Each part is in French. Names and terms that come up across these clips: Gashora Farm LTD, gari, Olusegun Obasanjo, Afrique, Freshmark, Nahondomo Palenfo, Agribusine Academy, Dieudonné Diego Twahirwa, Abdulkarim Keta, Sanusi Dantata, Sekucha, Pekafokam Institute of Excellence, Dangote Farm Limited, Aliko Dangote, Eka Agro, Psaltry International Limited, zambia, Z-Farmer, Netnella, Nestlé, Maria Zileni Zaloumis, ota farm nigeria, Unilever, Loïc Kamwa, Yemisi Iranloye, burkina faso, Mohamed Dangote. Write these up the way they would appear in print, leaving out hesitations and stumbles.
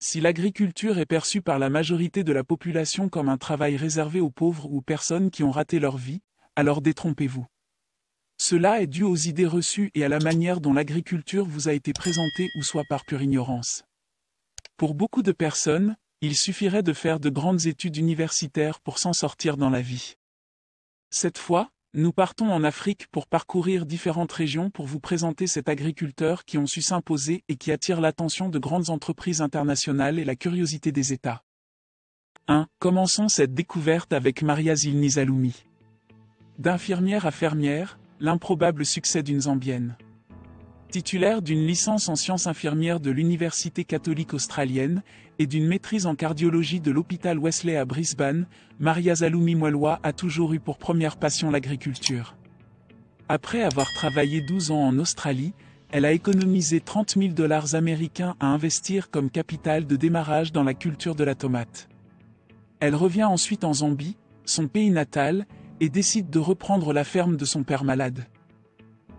Si l'agriculture est perçue par la majorité de la population comme un travail réservé aux pauvres ou personnes qui ont raté leur vie, alors détrompez-vous. Cela est dû aux idées reçues et à la manière dont l'agriculture vous a été présentée ou soit par pure ignorance. Pour beaucoup de personnes, il suffirait de faire de grandes études universitaires pour s'en sortir dans la vie. Cette fois, nous partons en Afrique pour parcourir différentes régions pour vous présenter cet agriculteur qui ont su s'imposer et qui attire l'attention de grandes entreprises internationales et la curiosité des États. 1. Commençons cette découverte avec Maria Zileni Zaloumis. D'infirmière à fermière, l'improbable succès d'une Zambienne. Titulaire d'une licence en sciences infirmières de l'Université catholique australienne et d'une maîtrise en cardiologie de l'hôpital Wesley à Brisbane, Maria Zaloumi Mwalwa a toujours eu pour première passion l'agriculture. Après avoir travaillé 12 ans en Australie, elle a économisé 30 000 $ américains à investir comme capital de démarrage dans la culture de la tomate. Elle revient ensuite en Zambie, son pays natal, et décide de reprendre la ferme de son père malade.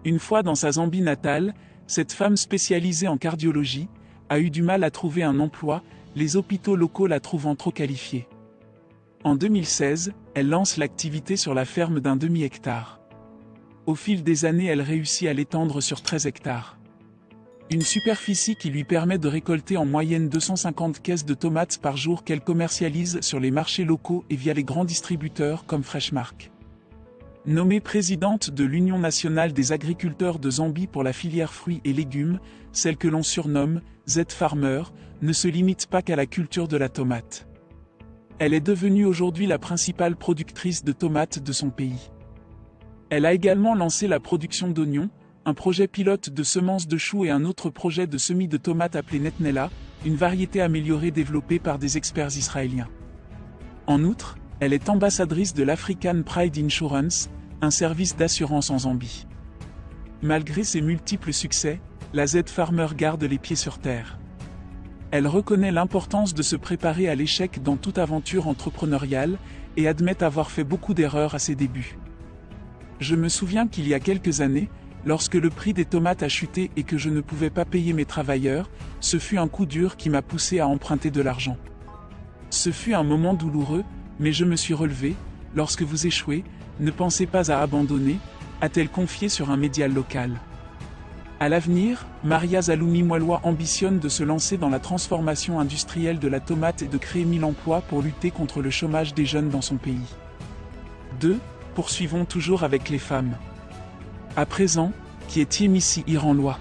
Une fois dans sa Zambie natale, cette femme spécialisée en cardiologie a eu du mal à trouver un emploi, les hôpitaux locaux la trouvant trop qualifiée. En 2016, elle lance l'activité sur la ferme d'un demi-hectare. Au fil des années, elle réussit à l'étendre sur 13 hectares. Une superficie qui lui permet de récolter en moyenne 250 caisses de tomates par jour qu'elle commercialise sur les marchés locaux et via les grands distributeurs comme Freshmark. Nommée présidente de l'Union nationale des agriculteurs de Zambie pour la filière fruits et légumes, celle que l'on surnomme Z-Farmer ne se limite pas qu'à la culture de la tomate. Elle est devenue aujourd'hui la principale productrice de tomates de son pays. Elle a également lancé la production d'oignons, un projet pilote de semences de choux et un autre projet de semis de tomates appelé Netnella, une variété améliorée développée par des experts israéliens. En outre, elle est ambassadrice de l'African Pride Insurance, un service d'assurance en Zambie. Malgré ses multiples succès, la Z-Farmer garde les pieds sur terre. Elle reconnaît l'importance de se préparer à l'échec dans toute aventure entrepreneuriale et admet avoir fait beaucoup d'erreurs à ses débuts. Je me souviens qu'il y a quelques années, lorsque le prix des tomates a chuté et que je ne pouvais pas payer mes travailleurs, ce fut un coup dur qui m'a poussé à emprunter de l'argent. Ce fut un moment douloureux, mais je me suis relevé. Lorsque vous échouez, ne pensez pas à abandonner, a-t-elle confié sur un média local. À l'avenir, Maria Zaloumi Mwalwa ambitionne de se lancer dans la transformation industrielle de la tomate et de créer 1000 emplois pour lutter contre le chômage des jeunes dans son pays. 2. Poursuivons toujours avec les femmes. À présent, qui est Yemisi Iranloye.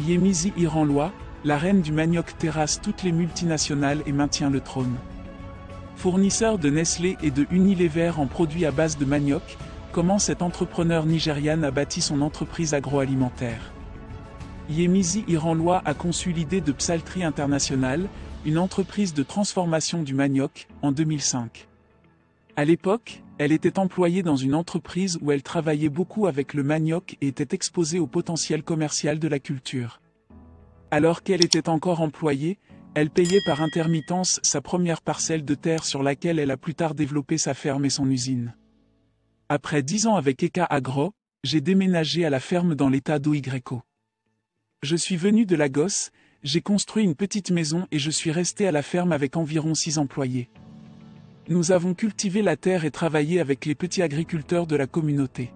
Yemisi Iranloye, la reine du manioc terrasse toutes les multinationales et maintient le trône. Fournisseur de Nestlé et de Unilever en produits à base de manioc, comment cette entrepreneure nigériane a bâti son entreprise agroalimentaire. Yemisi Iranloye a conçu l'idée de Psaltry International, une entreprise de transformation du manioc, en 2005. À l'époque, elle était employée dans une entreprise où elle travaillait beaucoup avec le manioc et était exposée au potentiel commercial de la culture. Alors qu'elle était encore employée, elle payait par intermittence sa première parcelle de terre sur laquelle elle a plus tard développé sa ferme et son usine. Après 10 ans avec Eka Agro, j'ai déménagé à la ferme dans l'état d'Oyeko. Je suis venu de Lagos, j'ai construit une petite maison et je suis resté à la ferme avec environ 6 employés. Nous avons cultivé la terre et travaillé avec les petits agriculteurs de la communauté.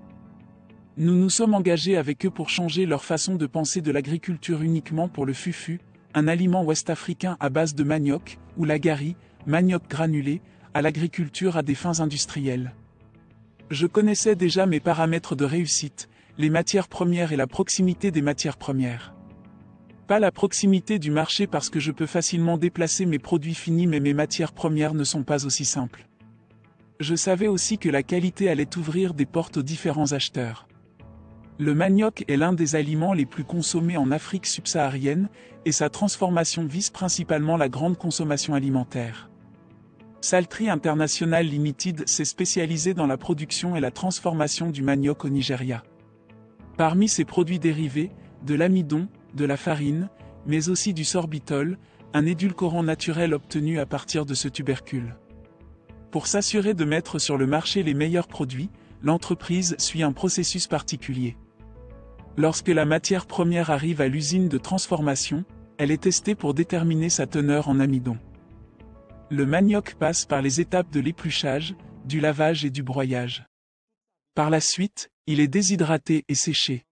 Nous nous sommes engagés avec eux pour changer leur façon de penser de l'agriculture uniquement pour le fufu, un aliment ouest-africain à base de manioc, ou la gari, manioc granulé, à l'agriculture à des fins industrielles. Je connaissais déjà mes paramètres de réussite, les matières premières et la proximité des matières premières. Pas la proximité du marché parce que je peux facilement déplacer mes produits finis mais mes matières premières ne sont pas aussi simples. Je savais aussi que la qualité allait ouvrir des portes aux différents acheteurs. Le manioc est l'un des aliments les plus consommés en Afrique subsaharienne et sa transformation vise principalement la grande consommation alimentaire. Psaltry International Limited s'est spécialisé dans la production et la transformation du manioc au Nigeria. Parmi ses produits dérivés, de l'amidon, de la farine, mais aussi du sorbitol, un édulcorant naturel obtenu à partir de ce tubercule. Pour s'assurer de mettre sur le marché les meilleurs produits, l'entreprise suit un processus particulier. Lorsque la matière première arrive à l'usine de transformation, elle est testée pour déterminer sa teneur en amidon. Le manioc passe par les étapes de l'épluchage, du lavage et du broyage. Par la suite, il est déshydraté et séché.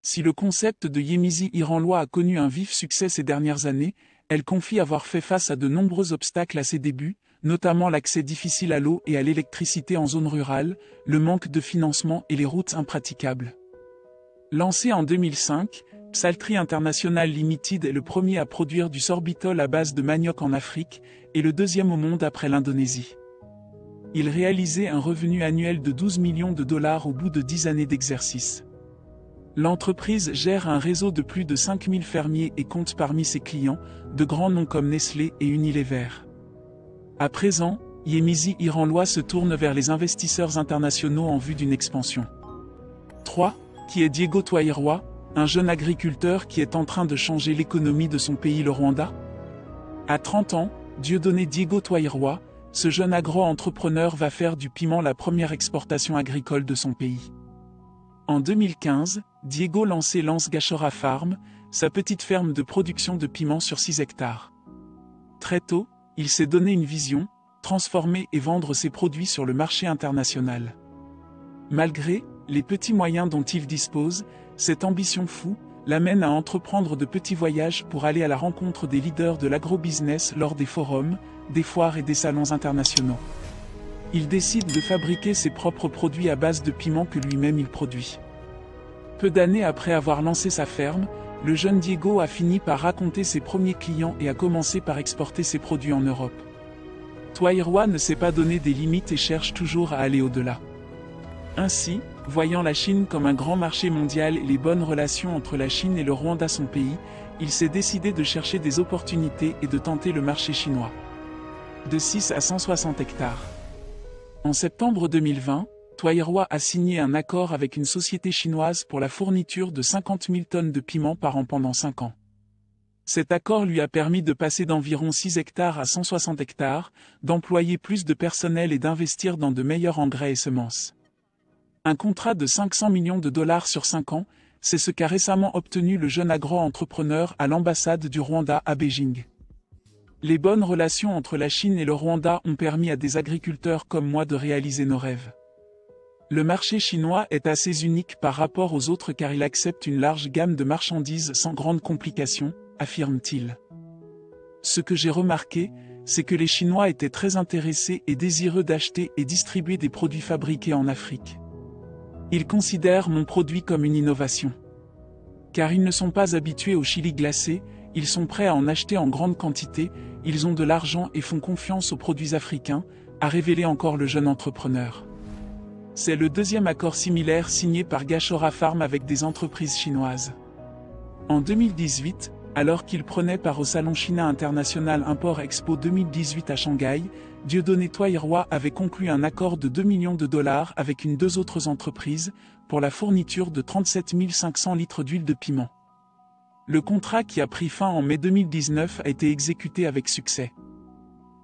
Si le concept de Yemisi Iranloye a connu un vif succès ces dernières années, elle confie avoir fait face à de nombreux obstacles à ses débuts, notamment l'accès difficile à l'eau et à l'électricité en zone rurale, le manque de financement et les routes impraticables. Lancé en 2005, Psaltry International Limited est le premier à produire du sorbitol à base de manioc en Afrique, et le deuxième au monde après l'Indonésie. Il réalisait un revenu annuel de 12 millions de dollars au bout de 10 années d'exercice. L'entreprise gère un réseau de plus de 5000 fermiers et compte parmi ses clients, de grands noms comme Nestlé et Unilever. À présent, Yemisi Iranloye se tourne vers les investisseurs internationaux en vue d'une expansion. 3. Qui est Diego Twahirwa, un jeune agriculteur qui est en train de changer l'économie de son pays, le Rwanda? À 30 ans, Dieudonné Diego Twahirwa, ce jeune agro-entrepreneur va faire du piment la première exportation agricole de son pays. En 2015, Diego lance Gashora Farm, sa petite ferme de production de piment sur 6 hectares. Très tôt, il s'est donné une vision, transformer et vendre ses produits sur le marché international. Malgré les petits moyens dont il dispose, cette ambition fou l'amène à entreprendre de petits voyages pour aller à la rencontre des leaders de l'agrobusiness lors des forums, des foires et des salons internationaux. Il décide de fabriquer ses propres produits à base de piment que lui-même il produit. Peu d'années après avoir lancé sa ferme, le jeune Diego a fini par raconter ses premiers clients et a commencé par exporter ses produits en Europe. Twahirwa ne s'est pas donné des limites et cherche toujours à aller au-delà. Ainsi, voyant la Chine comme un grand marché mondial et les bonnes relations entre la Chine et le Rwanda son pays, il s'est décidé de chercher des opportunités et de tenter le marché chinois. De 6 à 160 hectares. En septembre 2020, Twahirwa a signé un accord avec une société chinoise pour la fourniture de 50 000 tonnes de piment par an pendant 5 ans. Cet accord lui a permis de passer d'environ 6 hectares à 160 hectares, d'employer plus de personnel et d'investir dans de meilleurs engrais et semences. Un contrat de 500 millions de dollars sur 5 ans, c'est ce qu'a récemment obtenu le jeune agro-entrepreneur à l'ambassade du Rwanda à Beijing. Les bonnes relations entre la Chine et le Rwanda ont permis à des agriculteurs comme moi de réaliser nos rêves. Le marché chinois est assez unique par rapport aux autres car il accepte une large gamme de marchandises sans grande complication, affirme-t-il. Ce que j'ai remarqué, c'est que les Chinois étaient très intéressés et désireux d'acheter et distribuer des produits fabriqués en Afrique. Ils considèrent mon produit comme une innovation. Car ils ne sont pas habitués au chili glacé, ils sont prêts à en acheter en grande quantité, ils ont de l'argent et font confiance aux produits africains, a révélé encore le jeune entrepreneur. C'est le deuxième accord similaire signé par Gashora Farm avec des entreprises chinoises. En 2018, alors qu'il prenait part au salon China International Import Expo 2018 à Shanghai, Dieudonné Twahirwa avait conclu un accord de 2 millions de dollars avec deux autres entreprises pour la fourniture de 37 500 litres d'huile de piment. Le contrat qui a pris fin en mai 2019 a été exécuté avec succès.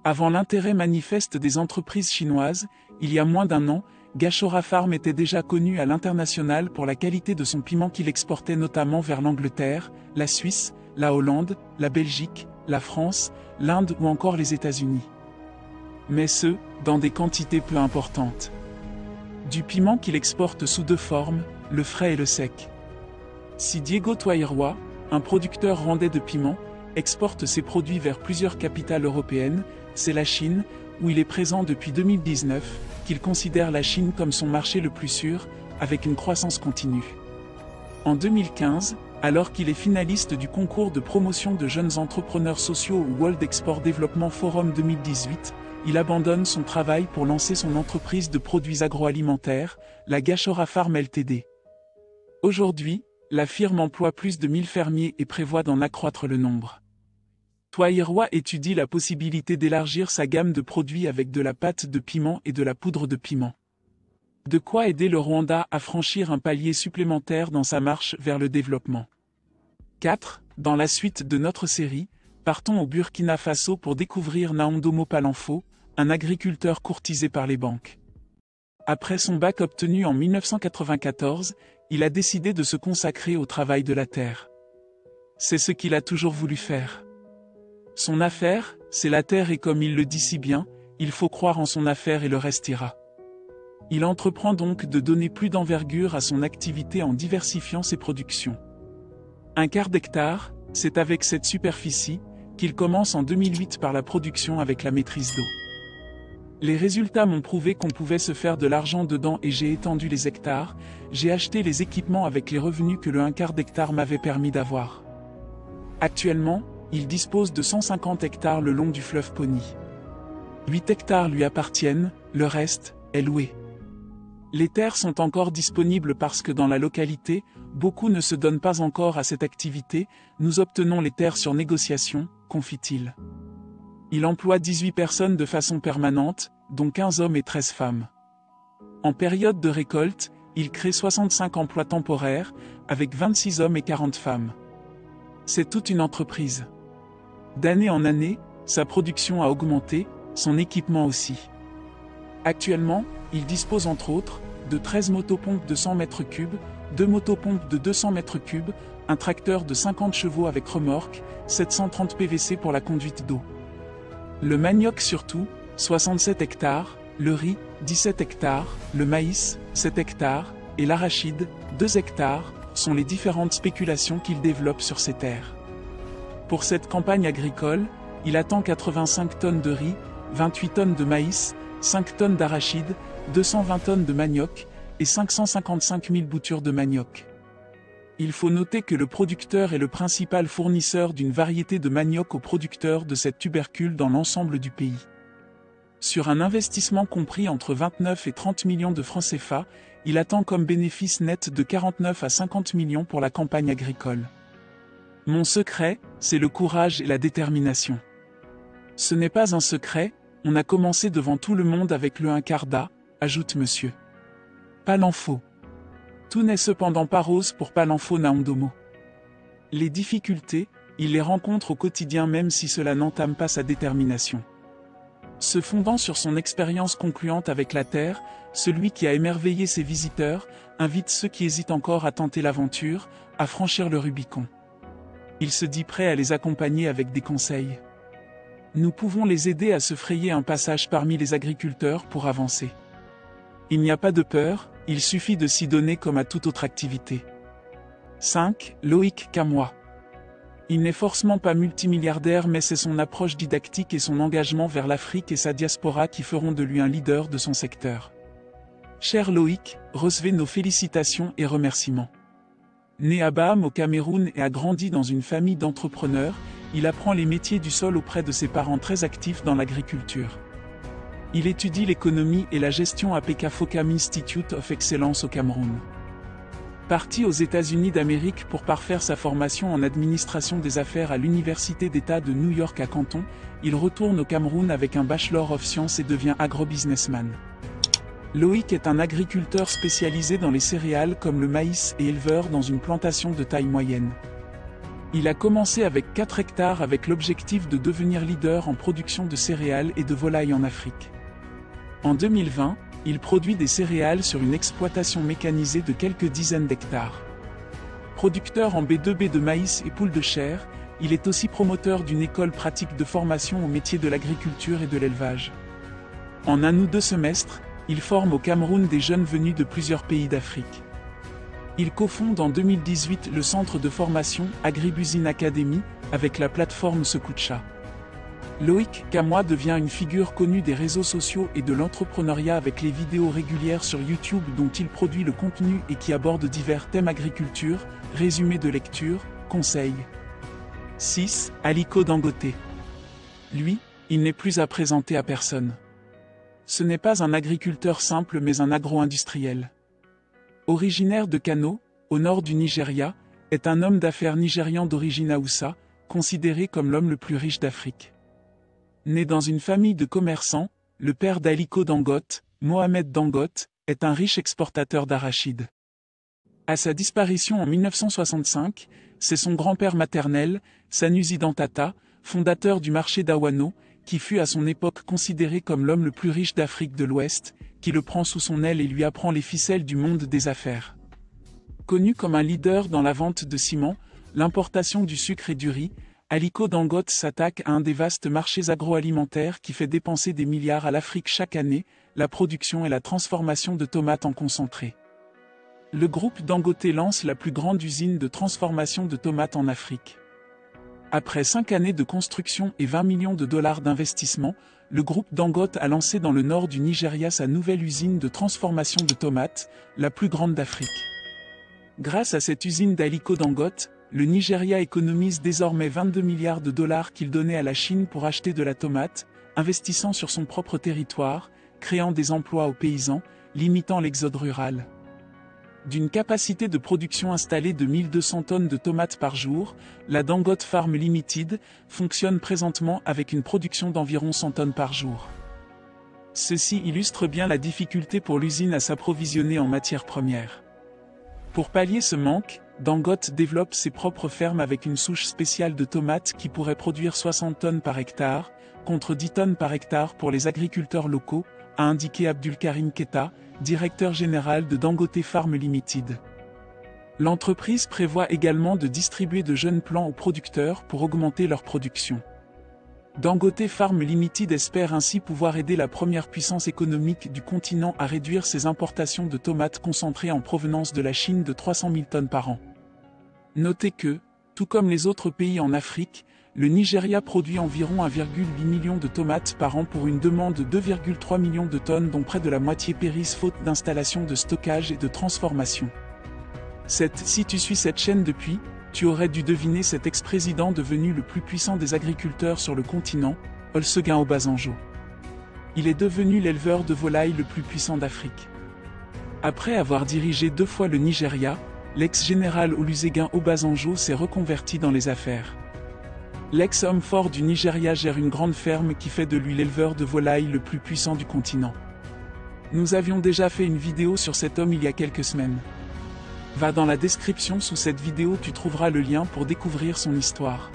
Avant l'intérêt manifeste des entreprises chinoises, il y a moins d'un an, Gashora Farm était déjà connu à l'international pour la qualité de son piment qu'il exportait notamment vers l'Angleterre, la Suisse, la Hollande, la Belgique, la France, l'Inde ou encore les États-Unis. Mais ce, dans des quantités peu importantes. Du piment qu'il exporte sous deux formes, le frais et le sec. Si Diego Twahirwa, un producteur rwandais de piment, exporte ses produits vers plusieurs capitales européennes, c'est la Chine, où il est présent depuis 2019, qu'il considère la Chine comme son marché le plus sûr, avec une croissance continue. En 2015, alors qu'il est finaliste du concours de promotion de jeunes entrepreneurs sociaux au World Export Development Forum 2018, il abandonne son travail pour lancer son entreprise de produits agroalimentaires, la Gashora Farm LTD. Aujourd'hui, la firme emploie plus de 1000 fermiers et prévoit d'en accroître le nombre. Twahirwa étudie la possibilité d'élargir sa gamme de produits avec de la pâte de piment et de la poudre de piment. De quoi aider le Rwanda à franchir un palier supplémentaire dans sa marche vers le développement. 4. Dans la suite de notre série, partons au Burkina Faso pour découvrir Nahondomo Palenfo, un agriculteur courtisé par les banques. Après son bac obtenu en 1994, il a décidé de se consacrer au travail de la terre. C'est ce qu'il a toujours voulu faire. Son affaire, c'est la terre et comme il le dit si bien, il faut croire en son affaire et le reste ira. Il entreprend donc de donner plus d'envergure à son activité en diversifiant ses productions. Un quart d'hectare, c'est avec cette superficie qu'il commence en 2008 par la production avec la maîtrise d'eau. Les résultats m'ont prouvé qu'on pouvait se faire de l'argent dedans et j'ai étendu les hectares, j'ai acheté les équipements avec les revenus que le un quart d'hectare m'avait permis d'avoir. Actuellement, il dispose de 150 hectares le long du fleuve Pony. 8 hectares lui appartiennent, le reste est loué. Les terres sont encore disponibles parce que dans la localité, beaucoup ne se donnent pas encore à cette activité, nous obtenons les terres sur négociation, confie-t-il. Il emploie 18 personnes de façon permanente, dont 15 hommes et 13 femmes. En période de récolte, il crée 65 emplois temporaires, avec 26 hommes et 40 femmes. C'est toute une entreprise. D'année en année, sa production a augmenté, son équipement aussi. Actuellement, il dispose entre autres de 13 motopompes de 100 m3, 2 motopompes de 200 m3, un tracteur de 50 chevaux avec remorque, 730 PVC pour la conduite d'eau. Le manioc surtout, 67 hectares, le riz, 17 hectares, le maïs, 7 hectares, et l'arachide, 2 hectares, sont les différentes spéculations qu'il développe sur ces terres. Pour cette campagne agricole, il attend 85 tonnes de riz, 28 tonnes de maïs, 5 tonnes d'arachide, 220 tonnes de manioc, et 555 000 boutures de manioc. Il faut noter que le producteur est le principal fournisseur d'une variété de manioc aux producteurs de cette tubercule dans l'ensemble du pays. Sur un investissement compris entre 29 et 30 millions de francs CFA, il attend comme bénéfice net de 49 à 50 millions pour la campagne agricole. Mon secret, c'est le courage et la détermination. Ce n'est pas un secret, on a commencé devant tout le monde avec le un quart d'A, ajoute monsieur Palenfo. Tout n'est cependant pas rose pour Palenfo Nahondomo. Les difficultés, il les rencontre au quotidien même si cela n'entame pas sa détermination. Se fondant sur son expérience concluante avec la terre, celui qui a émerveillé ses visiteurs, invite ceux qui hésitent encore à tenter l'aventure, à franchir le Rubicon. Il se dit prêt à les accompagner avec des conseils. Nous pouvons les aider à se frayer un passage parmi les agriculteurs pour avancer. Il n'y a pas de peur, il suffit de s'y donner comme à toute autre activité. 5. Loïc Kamwa. Il n'est forcément pas multimilliardaire mais c'est son approche didactique et son engagement vers l'Afrique et sa diaspora qui feront de lui un leader de son secteur. Cher Loïc, recevez nos félicitations et remerciements. Né à Baham au Cameroun et a grandi dans une famille d'entrepreneurs, il apprend les métiers du sol auprès de ses parents très actifs dans l'agriculture. Il étudie l'économie et la gestion à Pekafokam Institute of Excellence au Cameroun. Parti aux États-Unis d'Amérique pour parfaire sa formation en administration des affaires à l'Université d'État de New York à Canton, il retourne au Cameroun avec un Bachelor of Sciences et devient agrobusinessman. Loïc est un agriculteur spécialisé dans les céréales comme le maïs et éleveur dans une plantation de taille moyenne. Il a commencé avec 4 hectares avec l'objectif de devenir leader en production de céréales et de volailles en Afrique. En 2020, il produit des céréales sur une exploitation mécanisée de quelques dizaines d'hectares. Producteur en B2B de maïs et poules de chair, il est aussi promoteur d'une école pratique de formation au métier de l'agriculture et de l'élevage. En 1 ou 2 semestres, il forme au Cameroun des jeunes venus de plusieurs pays d'Afrique. Il cofonde en 2018 le centre de formation Agribusine Academy avec la plateforme Sekucha. Loïc Kamwa devient une figure connue des réseaux sociaux et de l'entrepreneuriat avec les vidéos régulières sur YouTube dont il produit le contenu et qui aborde divers thèmes agriculture, résumés de lecture, conseils. 6. Aliko Dangote. Lui, il n'est plus à présenter à personne. Ce n'est pas un agriculteur simple mais un agro-industriel. Originaire de Kano, au nord du Nigeria, est un homme d'affaires nigérian d'origine Hausa, considéré comme l'homme le plus riche d'Afrique. Né dans une famille de commerçants, le père d'Aliko Dangote, Mohamed Dangote, est un riche exportateur d'arachide. À sa disparition en 1965, c'est son grand-père maternel, Sanusi Dantata, fondateur du marché d'Awano, qui fut à son époque considéré comme l'homme le plus riche d'Afrique de l'Ouest, qui le prend sous son aile et lui apprend les ficelles du monde des affaires. Connu comme un leader dans la vente de ciment, l'importation du sucre et du riz, Aliko Dangote s'attaque à un des vastes marchés agroalimentaires qui fait dépenser des milliards à l'Afrique chaque année, la production et la transformation de tomates en concentré. Le groupe Dangote lance la plus grande usine de transformation de tomates en Afrique. Après 5 années de construction et 20 millions de dollars d'investissement, le groupe Dangote a lancé dans le nord du Nigeria sa nouvelle usine de transformation de tomates, la plus grande d'Afrique. Grâce à cette usine d'Aliko Dangote, le Nigeria économise désormais 22 milliards de dollars qu'il donnait à la Chine pour acheter de la tomate, investissant sur son propre territoire, créant des emplois aux paysans, limitant l'exode rural. D'une capacité de production installée de 1200 tonnes de tomates par jour, la Dangote Farm Limited fonctionne présentement avec une production d'environ 100 tonnes par jour. Ceci illustre bien la difficulté pour l'usine à s'approvisionner en matières premières. Pour pallier ce manque, Dangote développe ses propres fermes avec une souche spéciale de tomates qui pourrait produire 60 tonnes par hectare, contre 10 tonnes par hectare pour les agriculteurs locaux, a indiqué Abdulkarim Keta, directeur général de Dangote Farm Limited. L'entreprise prévoit également de distribuer de jeunes plants aux producteurs pour augmenter leur production. Dangote Farm Limited espère ainsi pouvoir aider la première puissance économique du continent à réduire ses importations de tomates concentrées en provenance de la Chine de 300 000 tonnes par an. Notez que, tout comme les autres pays en Afrique, le Nigeria produit environ 1,8 million de tomates par an pour une demande de 2,3 millions de tonnes dont près de la moitié périssent faute d'installation de stockage et de transformation. Si tu suis cette chaîne depuis, tu aurais dû deviner cet ex-président devenu le plus puissant des agriculteurs sur le continent, Olusegun Obasanjo. Il est devenu l'éleveur de volailles le plus puissant d'Afrique. Après avoir dirigé 2 fois le Nigeria, l'ex-général Olusegun Obasanjo s'est reconverti dans les affaires. L'ex-homme fort du Nigeria gère une grande ferme qui fait de lui l'éleveur de volailles le plus puissant du continent. Nous avions déjà fait une vidéo sur cet homme il y a quelques semaines. Va dans la description sous cette vidéo, tu trouveras le lien pour découvrir son histoire.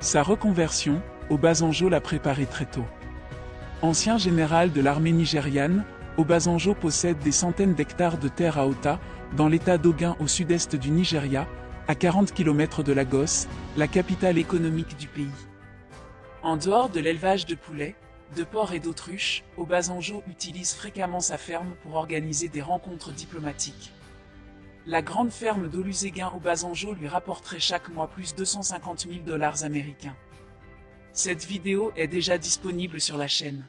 Sa reconversion, Obasanjo l'a préparée très tôt. Ancien général de l'armée nigériane, Obasanjo possède des centaines d'hectares de terre à Ota, dans l'état d'Ogun au sud-est du Nigeria, à 40 km de Lagos, la capitale économique du pays. En dehors de l'élevage de poulets, de porcs et d'autruches, Obasanjo utilise fréquemment sa ferme pour organiser des rencontres diplomatiques. La grande ferme d'Olusegun Obasanjo lui rapporterait chaque mois plus de 250 000 $ américains. Cette vidéo est déjà disponible sur la chaîne.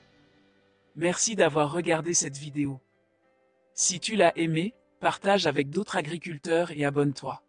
Merci d'avoir regardé cette vidéo. Si tu l'as aimée, partage avec d'autres agriculteurs et abonne-toi.